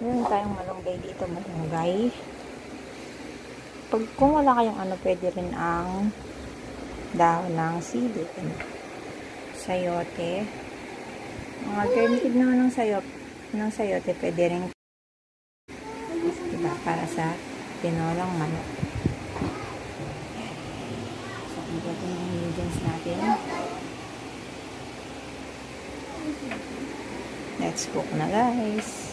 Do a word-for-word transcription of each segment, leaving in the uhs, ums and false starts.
Meron tayong malunggay dito, malunggay. Pag kung wala kayong ano, pwede rin ang dahon ng sili. Sayote. Mga alternative naman ng sayote, ng sayote pwede rin. Diba? Para sa tinolang manok. So, ang gato ng ingredients natin. Let's cook na, guys.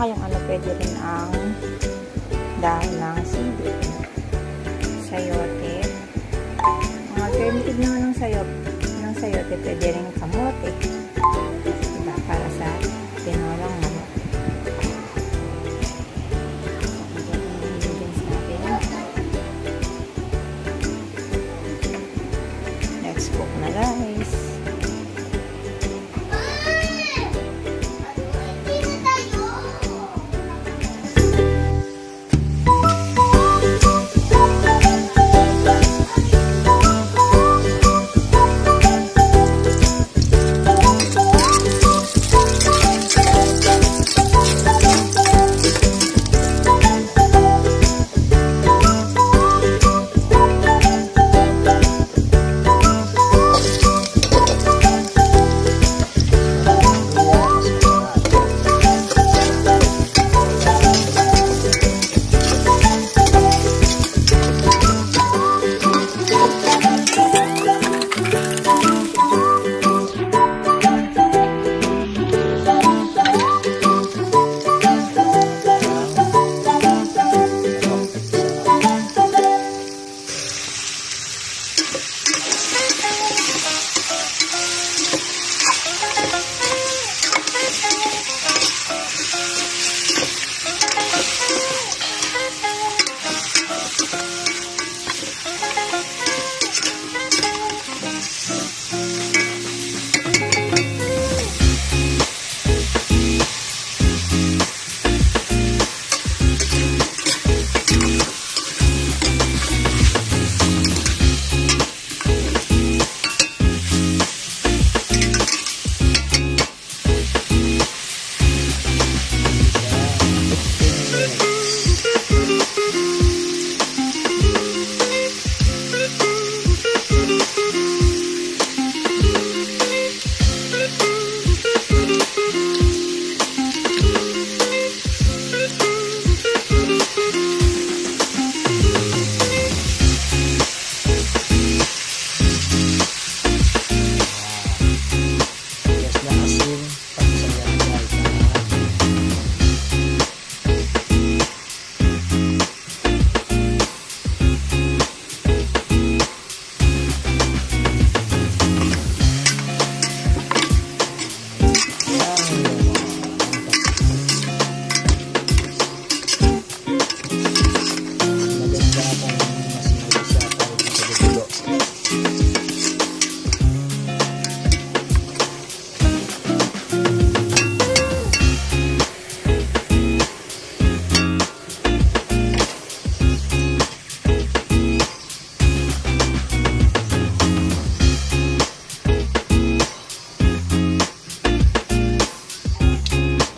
Kayong ano, pwede rin ang dahon ng sili, sayote. Mga alternative naman ng sayote, ng sayote pwede rin kamote. Diba? Para sa tinolang manok. Let's cook na, guys.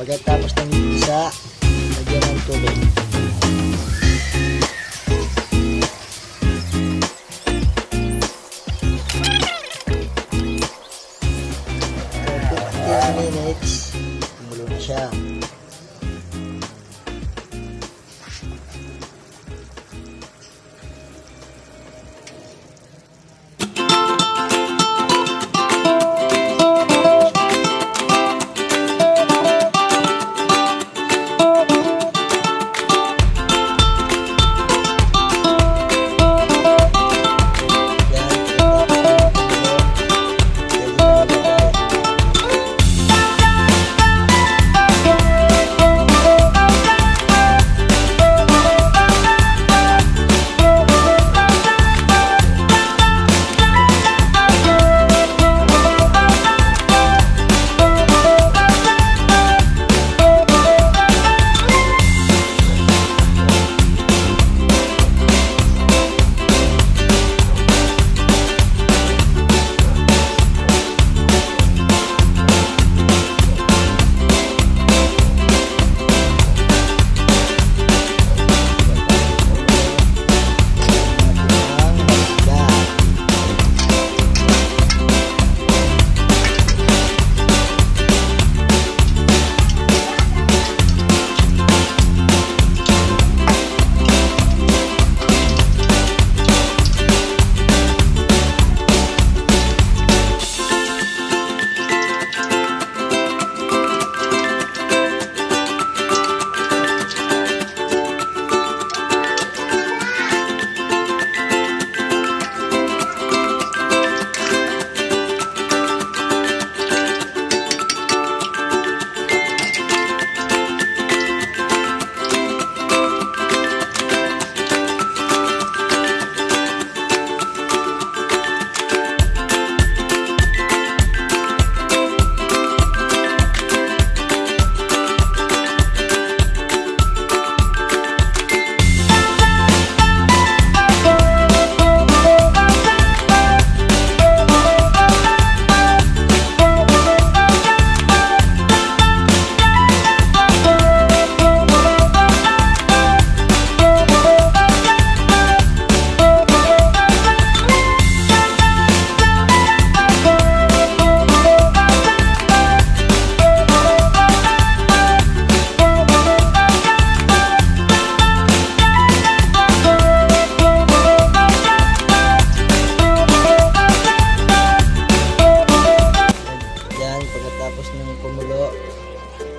Pagkatapos ng isa, lagyan ng tubig. Pagkatapos minutes, kumulo na siya.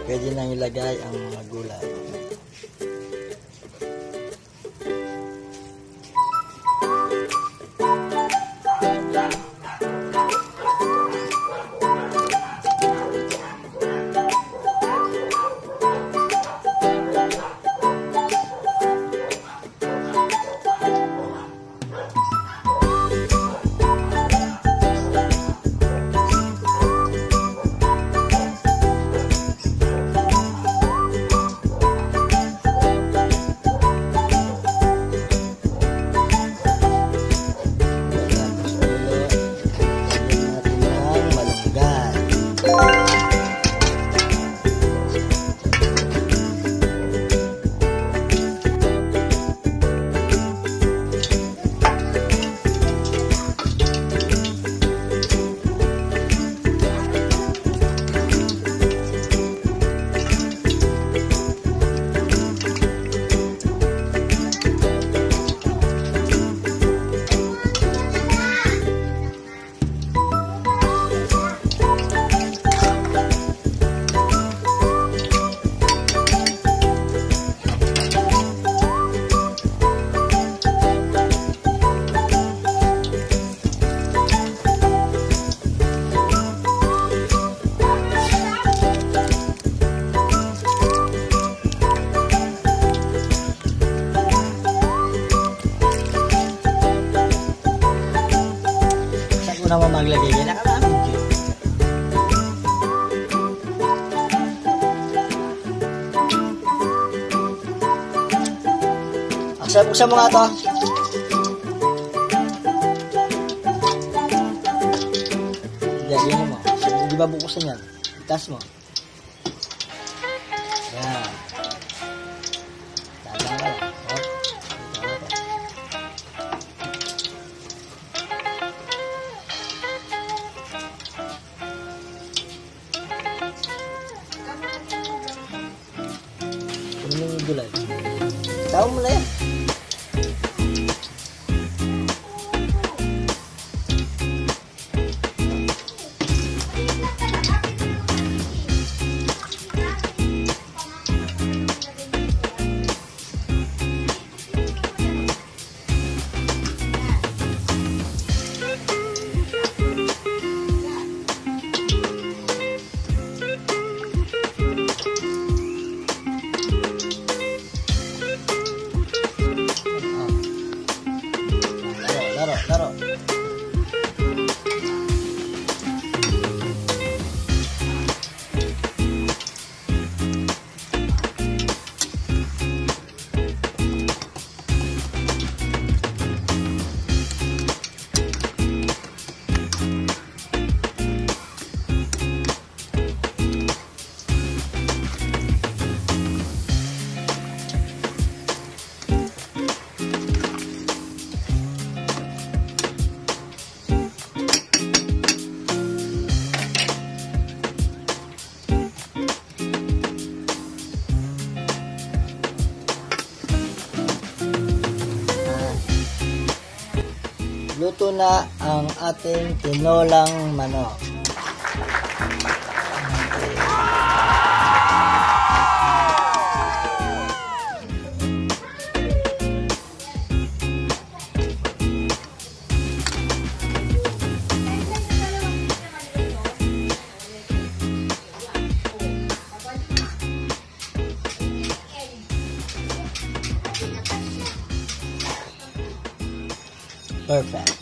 Pwede nang ilagay ang mga gulay. Sama maglagay niya na aksa-buksa mo nga to. Lagyan mo. Hindi ba bukusan yan? Itas mo. Ayan. Tama na lang. Ini bulan. Tahu mulai. Luto na ang ating tinolang manok. Perfect.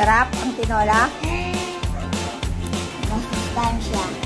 Sarap ang tinola. Mas time siya.